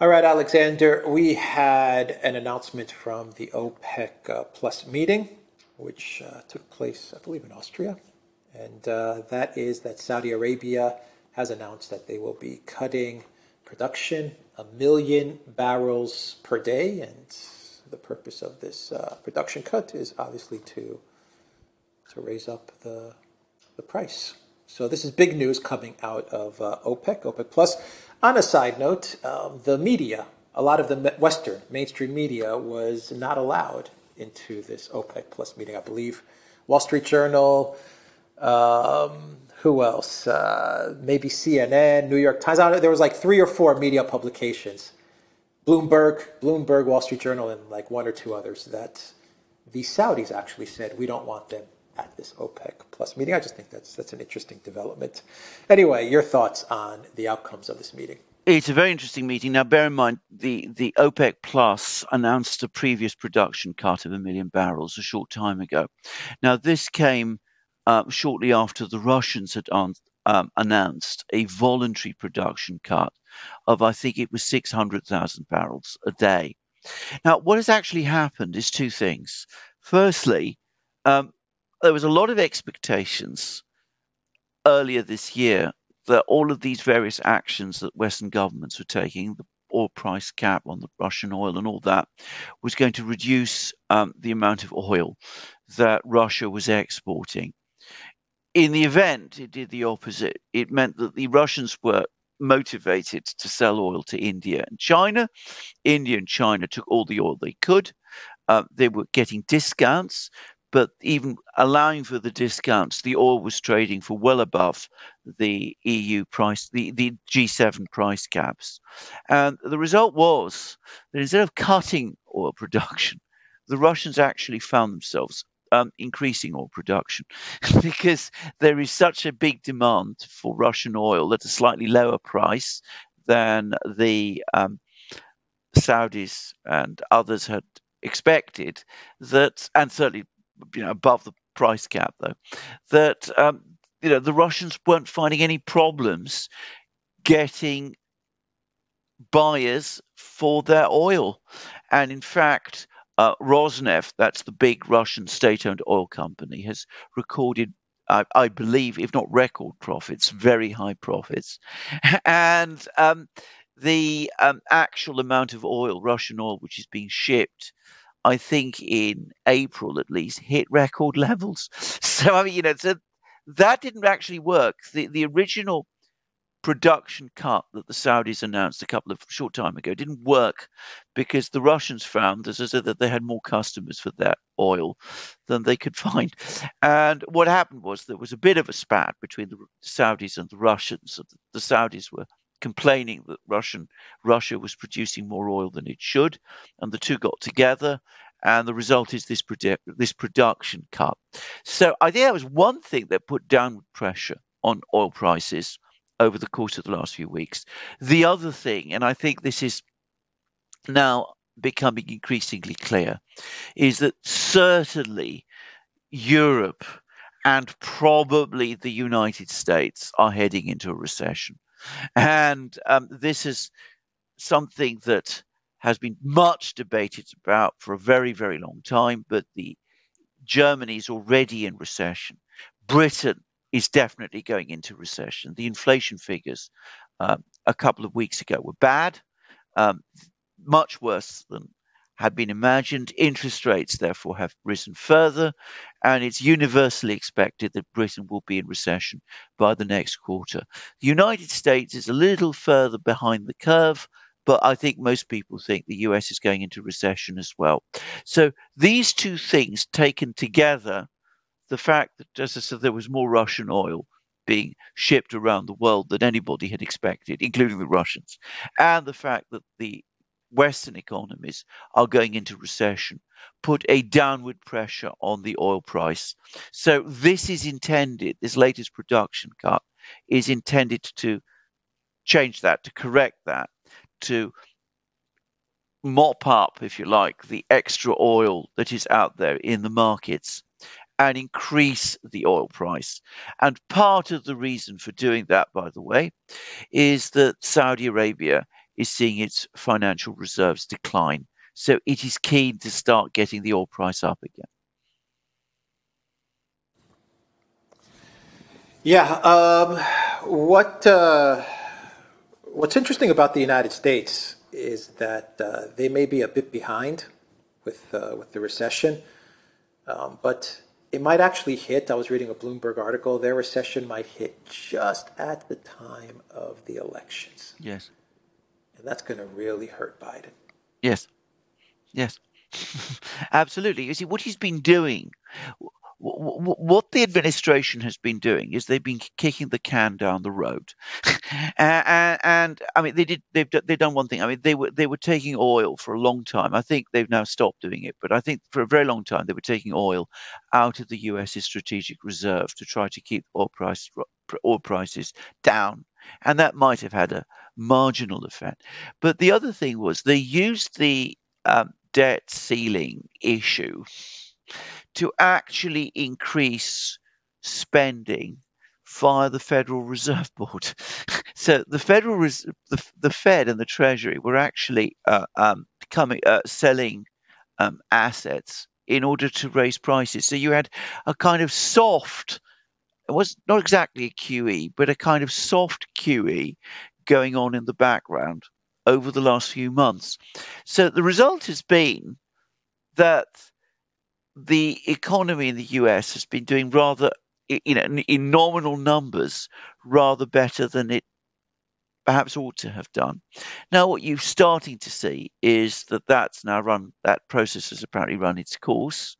All right, Alexander, we had an announcement from the OPEC Plus meeting, which took place, I believe, in Austria. And that is that Saudi Arabia has announced that they will be cutting production 1 million barrels per day. And the purpose of this production cut is obviously to raise up the price. So this is big news coming out of OPEC Plus. On a side note, the media, a lot of the Western mainstream media was not allowed into this OPEC Plus meeting, I believe. Wall Street Journal, who else? Maybe CNN, New York Times. There was like 3 or 4 media publications. Bloomberg, Wall Street Journal, and like 1 or 2 others that the Saudis actually said, we don't want them at this OPEC Plus meeting. I just think that's an interesting development. Anyway, your thoughts on the outcomes of this meeting? It's a very interesting meeting. Now, bear in mind, the OPEC Plus announced a previous production cut of 1 million barrels a short time ago. Now, this came shortly after the Russians had announced a voluntary production cut of, I think it was 600,000 barrels a day. Now, what has actually happened is 2 things. Firstly, there was a lot of expectations earlier this year that all of these various actions that Western governments were taking, the oil price cap on the Russian oil and all that, was going to reduce the amount of oil that Russia was exporting. In the event, it did the opposite. It meant that the Russians were motivated to sell oil to India and China. India and China took all the oil they could. They were getting discounts. But even allowing for the discounts, the oil was trading for well above the EU price, the G7 price caps. And the result was that instead of cutting oil production, the Russians actually found themselves increasing oil production because there is such a big demand for Russian oil at a slightly lower price than the Saudis and others had expected, that, and certainly above the price cap, though, that the Russians weren't finding any problems getting buyers for their oil. And in fact, Rosneft, that's the big Russian state-owned oil company, has recorded, I believe, if not record profits, very high profits. And the actual amount of oil, Russian oil, which is being shipped, I think in April at least, hit record levels. So, I mean, so that didn't actually work. The original production cut that the Saudis announced a couple of short time ago didn't work because the Russians found, as I said, that they had more customers for their oil than they could find. And what happened was there was a bit of a spat between the Saudis and the Russians. The Saudis were complaining that Russia was producing more oil than it should, and the two got together, and the result is this production cut. So I think that was one thing that put downward pressure on oil prices over the course of the last few weeks. The other thing, and I think this is now becoming increasingly clear, is that certainly Europe and probably the United States are heading into a recession. And this is something that has been much debated about for a very, very long time. But Germany is already in recession. Britain is definitely going into recession. The inflation figures a couple of weeks ago were bad, much worse than had been imagined. Interest rates, therefore, have risen further, and it's universally expected that Britain will be in recession by the next quarter. The United States is a little further behind the curve, but I think most people think the US is going into recession as well. So these 2 things taken together, the fact that, as I said, there was more Russian oil being shipped around the world than anybody had expected, including the Russians, and the fact that the Western economies are going into recession, put a downward pressure on the oil price. So this is intended, this latest production cut is intended to change that, to correct that, to mop up, if you like, the extra oil that is out there in the markets and increase the oil price. And part of the reason for doing that, by the way, is that Saudi Arabia is seeing its financial reserves decline. So it is keen to start getting the oil price up again. Yeah. What's interesting about the United States is that they may be a bit behind with the recession, but it might actually hit. I was reading a Bloomberg article. Their recession might hit just at the time of the elections. Yes. And that's going to really hurt Biden. Yes. Yes. Absolutely. You see, what he's been doing, what the administration has been doing is they've been kicking the can down the road. And I mean, they've done one thing. I mean, they were taking oil for a long time. I think they've now stopped doing it, but I think for a very long time they were taking oil out of the US's strategic reserve to try to keep oil prices down, and that might have had a marginal effect. But the other thing was they used the debt ceiling issue to actually increase spending via the Federal Reserve Board. So the Fed and the Treasury were actually selling assets in order to raise prices. So you had a kind of soft, it was not exactly a QE, but a kind of soft QE going on in the background over the last few months. So the result has been that the economy in the US has been doing rather, you know, in nominal numbers, rather better than it perhaps ought to have done. Now, what you're starting to see is that that's now run, that process has apparently run its course.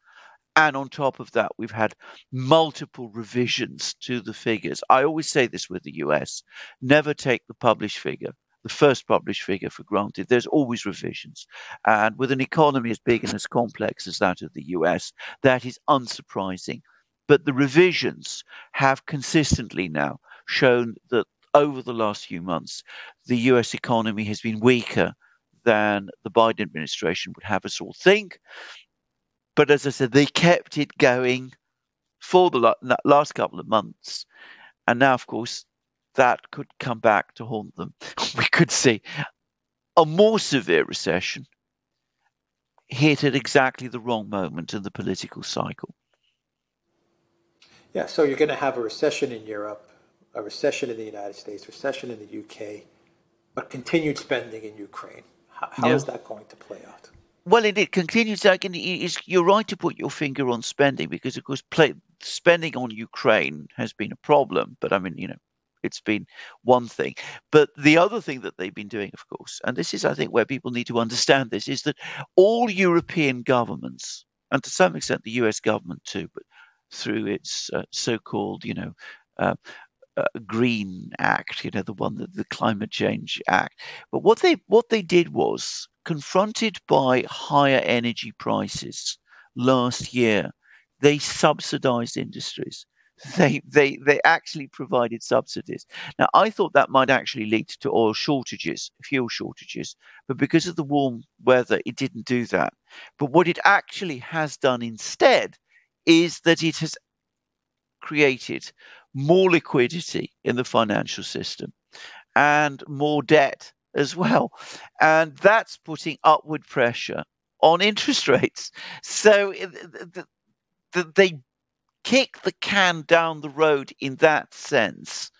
And on top of that, we've had multiple revisions to the figures. I always say this with the US, never take the published figure, the first published figure, for granted. There's always revisions. And with an economy as big and as complex as that of the US, that is unsurprising. But the revisions have consistently now shown that over the last few months, the US economy has been weaker than the Biden administration would have us all think. But as I said, they kept it going for the last couple of months. And now, of course, that could come back to haunt them. We could see a more severe recession hit at exactly the wrong moment in the political cycle. Yeah, so you're going to have a recession in Europe, a recession in the United States, recession in the UK, but continued spending in Ukraine. How is that going to play out? Well, it continues. You're right to put your finger on spending because, of course, spending on Ukraine has been a problem. But I mean, you know, it's been one thing. But the other thing that they've been doing, of course, and this is, I think, where people need to understand this, is that all European governments, and to some extent the US government too, but through its so-called, you know, Green Act, you know, the one that the Climate Change Act. But what they did was, confronted by higher energy prices last year, they subsidized industries. They actually provided subsidies. Now, I thought that might actually lead to oil shortages, fuel shortages, but because of the warm weather, it didn't do that. But what it actually has done instead is that it has created more liquidity in the financial system and more debt as well. And that's putting upward pressure on interest rates. So they kick the can down the road in that sense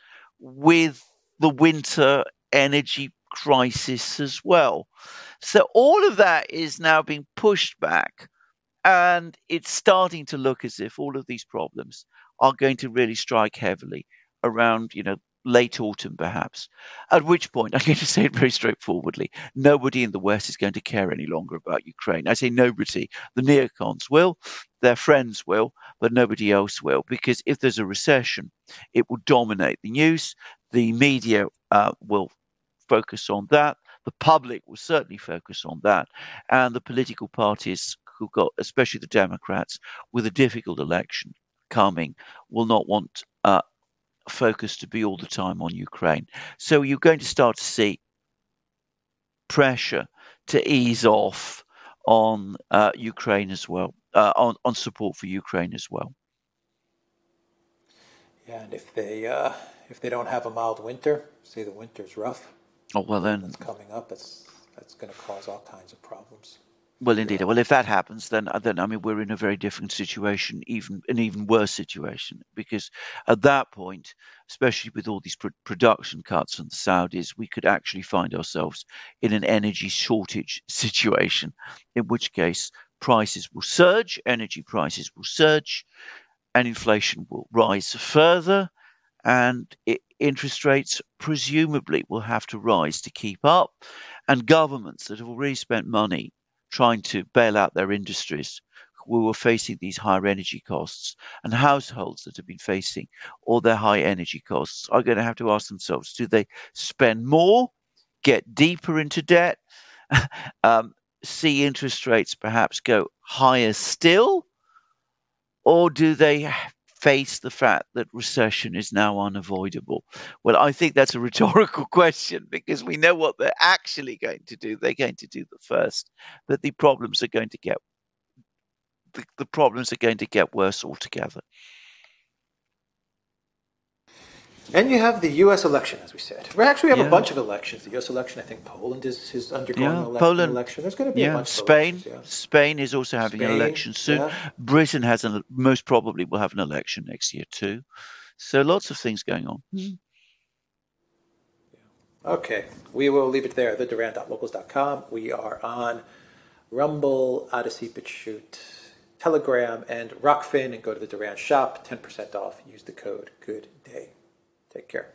with the winter energy crisis as well. So all of that is now being pushed back, and it's starting to look as if all of these problems are going to really strike heavily around, you know, late autumn perhaps, at which point, I'm going to say it very straightforwardly, nobody in the West is going to care any longer about Ukraine. I say nobody. The neocons will, their friends will, but nobody else will, because if there's a recession, it will dominate the news. The media will focus on that. The public will certainly focus on that. And the political parties who got, especially the Democrats, with a difficult election coming, will not want focus to be all the time on Ukraine. So you're going to start to see pressure to ease off on Ukraine as well, on support for Ukraine as well. Yeah, and if they don't have a mild winter, say the winter's rough, Oh, well then. That's coming up. That's going to cause all kinds of problems. Well, indeed. Well, if that happens, then I mean, we're in a very different situation, an even worse situation, because at that point, especially with all these production cuts from the Saudis, we could actually find ourselves in an energy shortage situation, in which case prices will surge, energy prices will surge, and inflation will rise further, and interest rates presumably will have to rise to keep up, and governments that have already spent money trying to bail out their industries who were facing these higher energy costs, and households that have been facing all their high energy costs are going to have to ask themselves, do they spend more, get deeper into debt, see interest rates perhaps go higher still, or do they face the fact that recession is now unavoidable? Well, I think that's a rhetorical question, because we know what they're actually going to do. They're going to do the first, but the problems are going to get worse altogether. And you have the U.S. election, as we said. We actually have a bunch of elections. The U.S. election, I think Poland is undergoing an election. There's going to be a bunch of elections. Spain is also having an election soon. Yeah. Britain has most probably will have an election next year too. So lots of things going on. Okay, we will leave it there. TheDuran.locals.com. We are on Rumble, Odyssey, BitChute, Telegram, and Rockfin. And go to the Duran shop, 10% off. Use the code GOODDAY. Take care.